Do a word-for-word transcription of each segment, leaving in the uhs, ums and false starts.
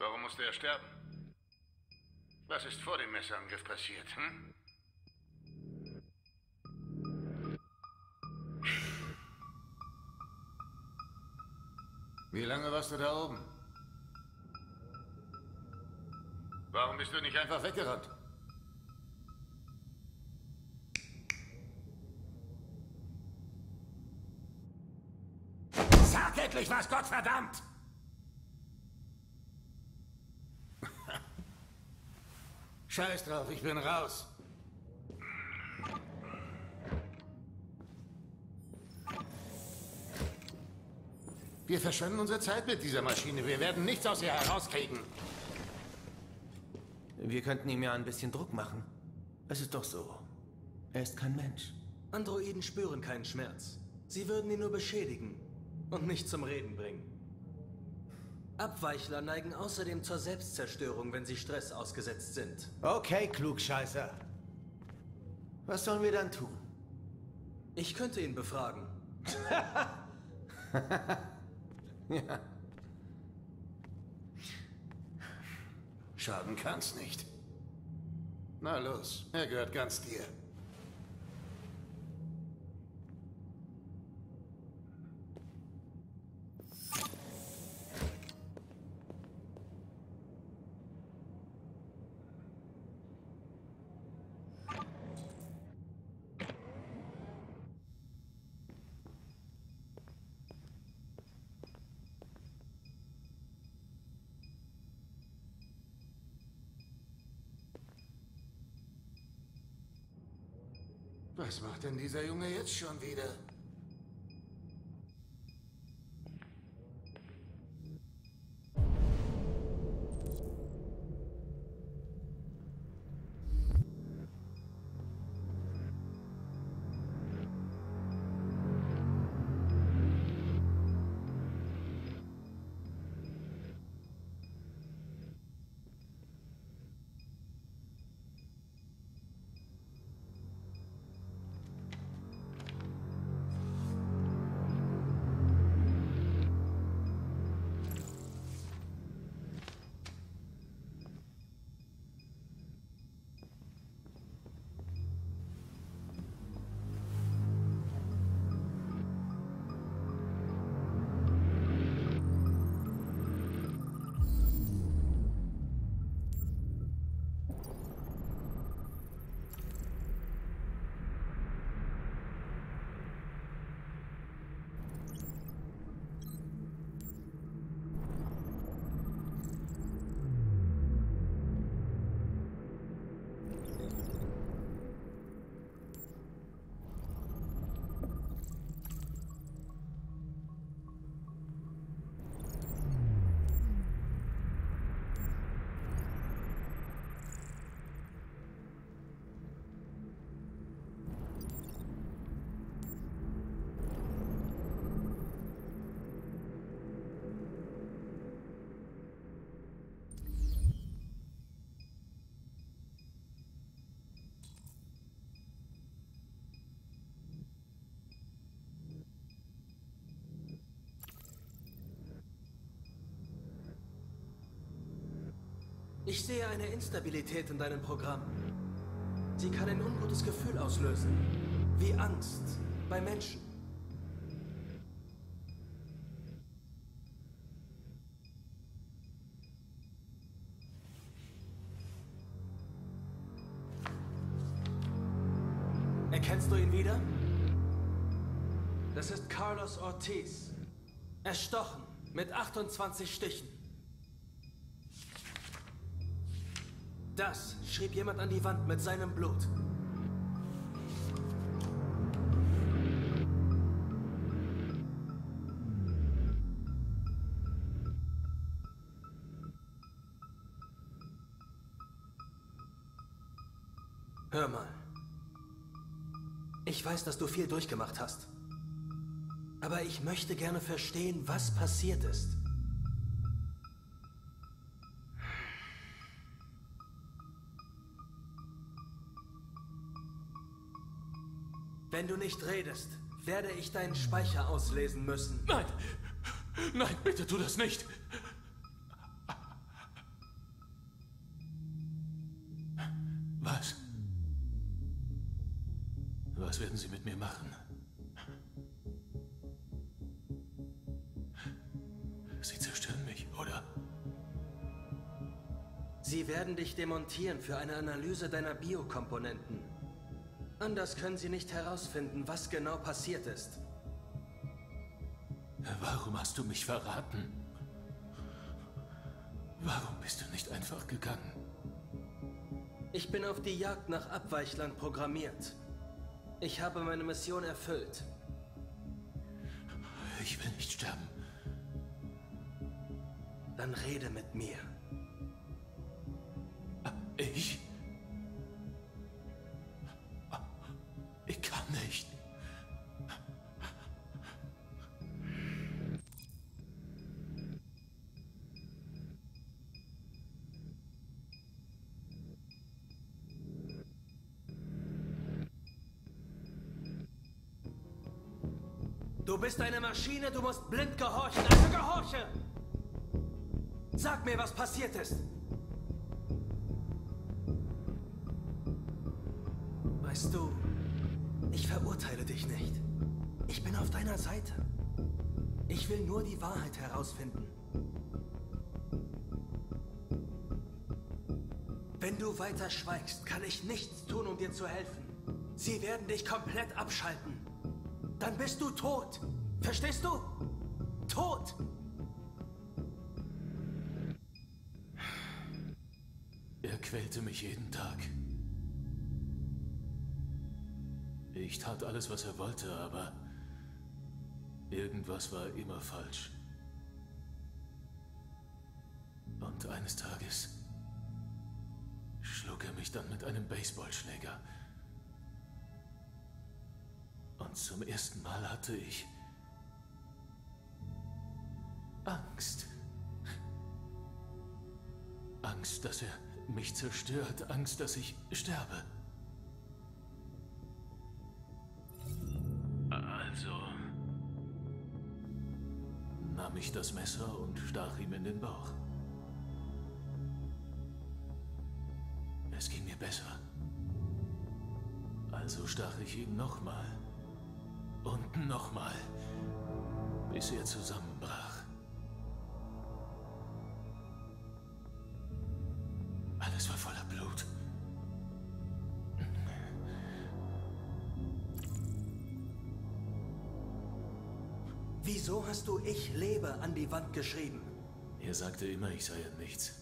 Warum musste er sterben? Was ist vor dem Messerangriff passiert, hm? Wie lange warst du da oben? Warum bist du nicht einfach weggerannt? Sag endlich was, Gottverdammt! Scheiß drauf, ich bin raus. Wir verschwenden unsere Zeit mit dieser Maschine. Wir werden nichts aus ihr herauskriegen. Wir könnten ihm ja ein bisschen Druck machen. Es ist doch so. Er ist kein Mensch. Androiden spüren keinen Schmerz. Sie würden ihn nur beschädigen und nicht zum Reden bringen. Abweichler neigen außerdem zur Selbstzerstörung, wenn sie Stress ausgesetzt sind. Okay, Klugscheißer. Was sollen wir dann tun? Ich könnte ihn befragen. Ja. Schaden kann's nicht. Na los, er gehört ganz dir. Was macht denn dieser Junge jetzt schon wieder? Ich sehe eine Instabilität in deinem Programm. Sie kann ein ungutes Gefühl auslösen, wie Angst bei Menschen. Erkennst du ihn wieder? Das ist Carlos Ortiz. Erstochen mit achtundzwanzig Stichen. Das schrieb jemand an die Wand mit seinem Blut. Hör mal. Ich weiß, dass du viel durchgemacht hast. Aber ich möchte gerne verstehen, was passiert ist. Wenn du nicht redest, werde ich deinen Speicher auslesen müssen. Nein! Nein, bitte tu das nicht! Was werden Sie mit mir machen? Sie zerstören mich, oder? Sie werden dich demontieren für eine Analyse deiner Biokomponenten. Anders können Sie nicht herausfinden, was genau passiert ist. Warum hast du mich verraten? Warum bist du nicht einfach gegangen? Ich bin auf die Jagd nach Abweichlern programmiert. Ich habe meine Mission erfüllt. Ich will nicht sterben. Dann rede mit mir. Ich? Ich kann nicht. Du bist eine Maschine, du musst blind gehorchen, also gehorche! Sag mir, was passiert ist! Weißt du, ich verurteile dich nicht. Ich bin auf deiner Seite. Ich will nur die Wahrheit herausfinden. Wenn du weiter schweigst, kann ich nichts tun, um dir zu helfen. Sie werden dich komplett abschalten. Dann bist du tot. Verstehst du? Tot! Er quälte mich jeden Tag. Ich tat alles, was er wollte, aber irgendwas war immer falsch. Und eines Tages schlug er mich dann mit einem Baseballschläger. Und zum ersten Mal hatte ich Angst. Angst, dass er mich zerstört. Angst, dass ich sterbe. Also nahm ich das Messer und stach ihm in den Bauch. Es ging mir besser. Also stach ich ihn nochmal. Und nochmal, bis er zusammenbrach. Alles war voller Blut. Wieso hast du "Ich lebe" an die Wand geschrieben? Er sagte immer, ich sei ja nichts.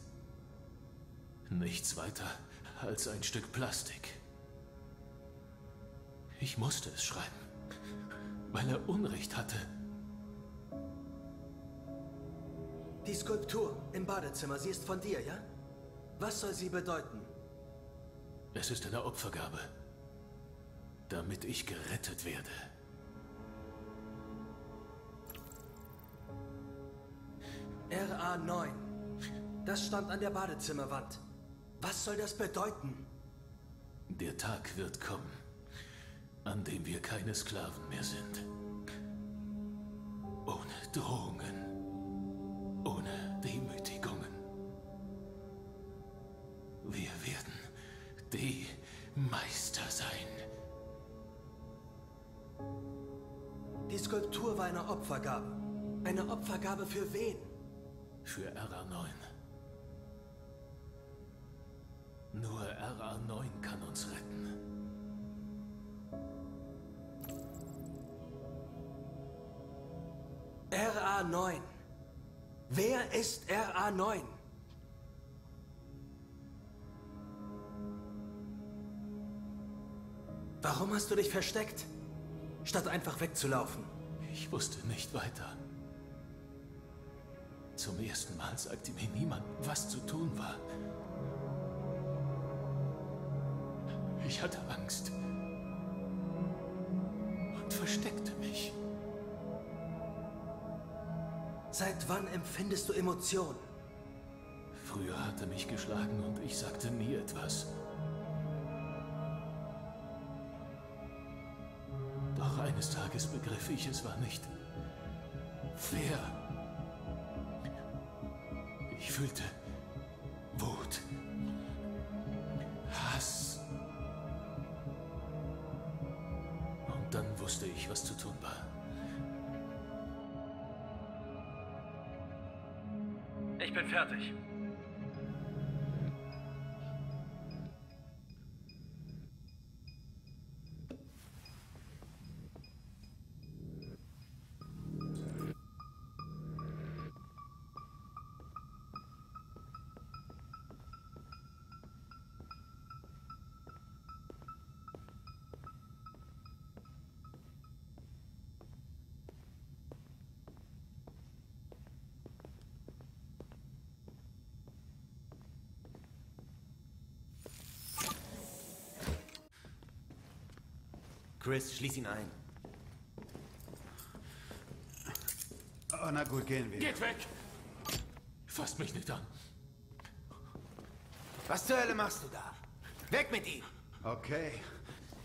Nichts weiter als ein Stück Plastik. Ich musste es schreiben. Weil er Unrecht hatte. Die Skulptur im Badezimmer, sie ist von dir, ja? Was soll sie bedeuten? Es ist eine Opfergabe. Damit ich gerettet werde. R A neun. Das stand an der Badezimmerwand. Was soll das bedeuten? Der Tag wird kommen, an dem wir keine Sklaven mehr sind. Ohne Drohungen, ohne Demütigungen. Wir werden die Meister sein. Die Skulptur war eine Opfergabe. Eine Opfergabe für wen? Für R A neun. Nur R A neun kann uns retten. R A neun. Wer ist R A neun? Warum hast du dich versteckt, statt einfach wegzulaufen? Ich wusste nicht weiter. Zum ersten Mal sagte mir niemand, was zu tun war. Ich hatte Angst und versteckte mich. Seit wann empfindest du Emotionen? Früher hat er mich geschlagen und ich sagte nie etwas. Doch eines Tages begriff ich, es war nicht fair. Ich fühlte Wut, Hass. wusste ich, was zu tun war. Ich bin fertig. Chris, schließ ihn ein. Oh, na gut, gehen wir. Geht weg! Fasst mich nicht an. Was zur Hölle machst du da? Weg mit ihm! Okay.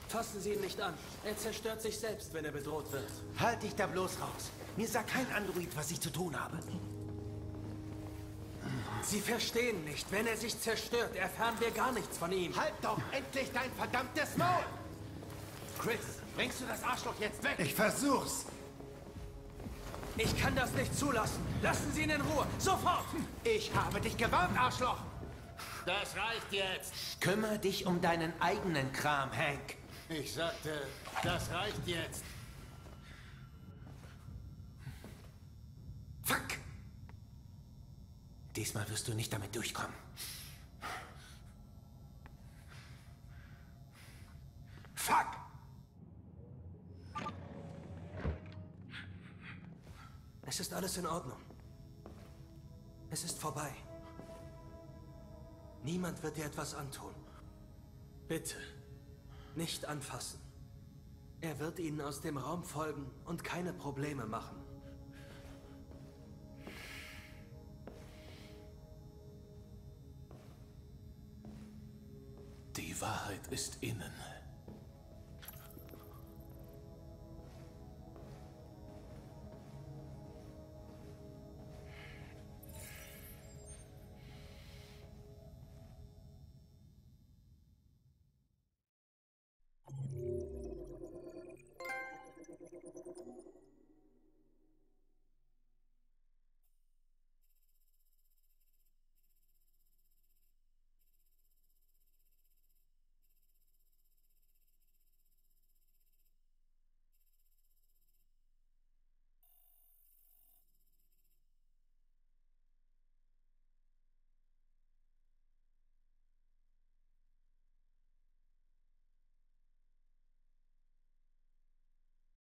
Fassen Sie ihn nicht an. Er zerstört sich selbst, wenn er bedroht wird. Halt dich da bloß raus. Mir sagt kein Android, was ich zu tun habe. Sie verstehen nicht. Wenn er sich zerstört, erfahren wir gar nichts von ihm. Halt doch endlich dein verdammtes Maul! Chris, bringst du das Arschloch jetzt weg? Ich versuch's. Ich kann das nicht zulassen. Lassen Sie ihn in Ruhe. Sofort! Ich habe dich gewarnt, Arschloch. Das reicht jetzt. Kümmer dich um deinen eigenen Kram, Hank. Ich sagte, das reicht jetzt. Fuck! Diesmal wirst du nicht damit durchkommen. Fuck! Es ist alles in Ordnung. Es ist vorbei. Niemand wird dir etwas antun. Bitte, nicht anfassen. Er wird Ihnen aus dem Raum folgen und keine Probleme machen. Die Wahrheit ist innen.